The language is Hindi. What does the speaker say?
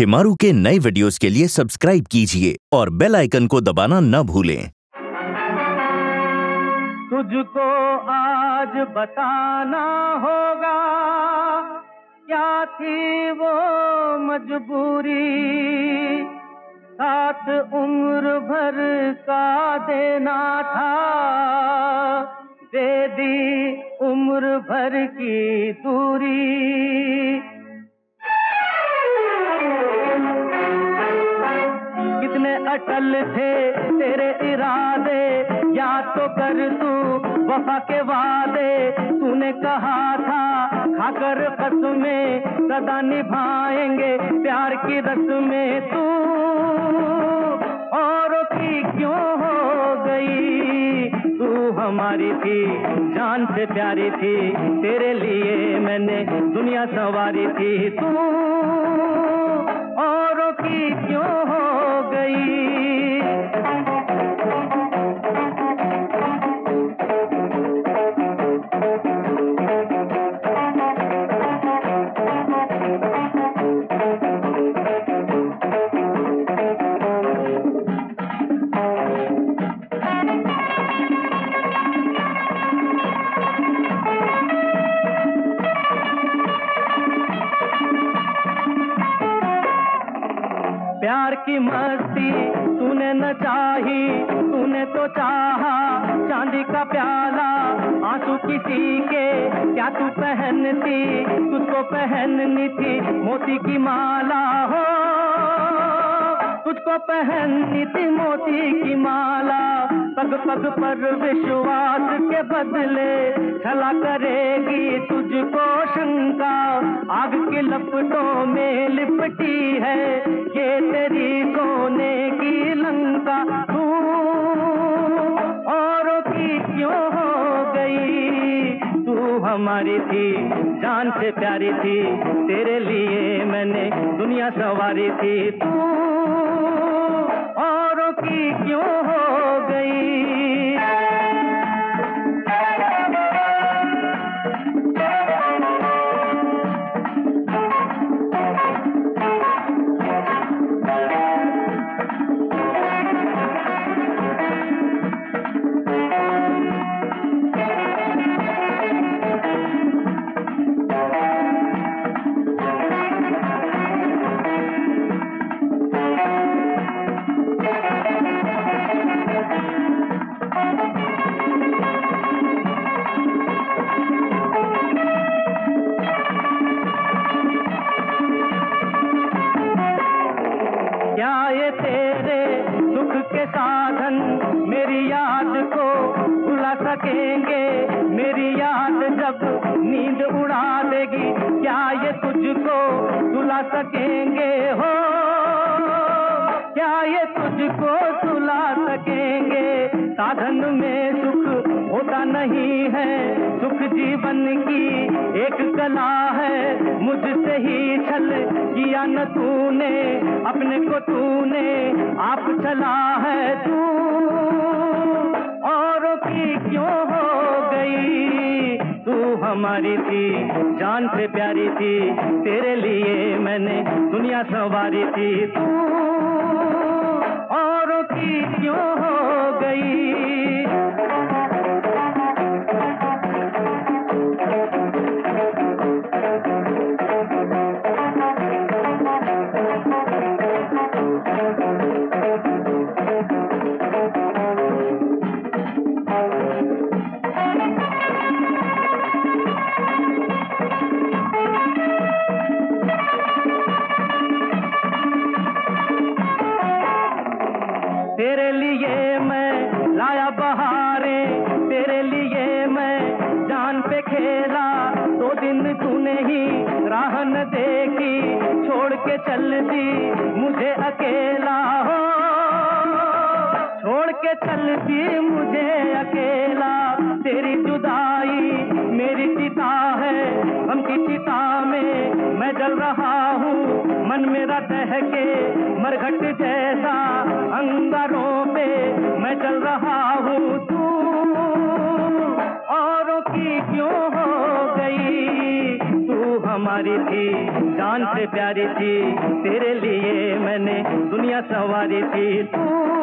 चिमारू के नए वीडियोस के लिए सब्सक्राइब कीजिए और बेल आइकन को दबाना न भूलें। तुझको आज बताना होगा क्या थी वो मजबूरी, साथ उम्र भर का देना था, दे दी उम्र भर की दूरी। कितने अटल थे तेरे इरादे, याद तो कर तू वफा के वादे। तूने कहा था खाकर कसमें सदा निभाएंगे प्यार की रस्में। तू औरों की क्यों हो गई, हमारी थी जान से प्यारी थी, तेरे लिए मैंने दुनिया संवारी थी। तू औरों की क्यों हो गई। प्यार की मस्ती तूने न चाही, तूने तो चाहा चांदी का प्याला। आंसू किसी के क्या तू पहनती, तुझको पहननी थी मोती की माला। हो तुझको पहननी थी मोती की माला। पग पग पर विश्वास के बदले छला करेगी तुझको शंका। आग के लपटों में लिपटी है ये तेरी सोने की लंका। तू औरों की क्यों हो गई, तू हमारी थी जान से प्यारी थी, तेरे लिए मैंने दुनिया संवारी थी। तू औरों की क्यों हो गई। क्या ये तेरे दुख के साधन मेरी याद को भुला सकेंगे। मेरी याद जब नींद उड़ा देगी क्या ये तुझको सुला सकेंगे। हो क्या ये तुझको सुला सकेंगे। साधन में सुख होता नहीं है, सुख जीवन की एक कला है। मुझसे ही छल किया न तूने, अपने को तूने आप चला है। तू औरों की क्यों हो गई, तू हमारी थी जान से प्यारी थी, तेरे लिए मैंने दुनिया संवारी थी। तू औरों की क्यों हो गई। तेरे लिए मैं लाया बहारे, तेरे लिए मैं जान पे खेला। दो दिन तूने ही राह न देखी, छोड़ के चल दी मुझे अकेला। हो छोड़ के चल दी मुझे अकेला। तेरी जुदाई मेरी चिता है, हम की चिता में मैं जल रहा हूँ। मन मेरा दहके मरघट जैसा, अंगारों पे मैं चल रहा हूँ। तू औरों की क्यों हो गई, तू हमारी थी, जान से प्यारी थी, तेरे लिए मैंने दुनिया संवारी थी। तू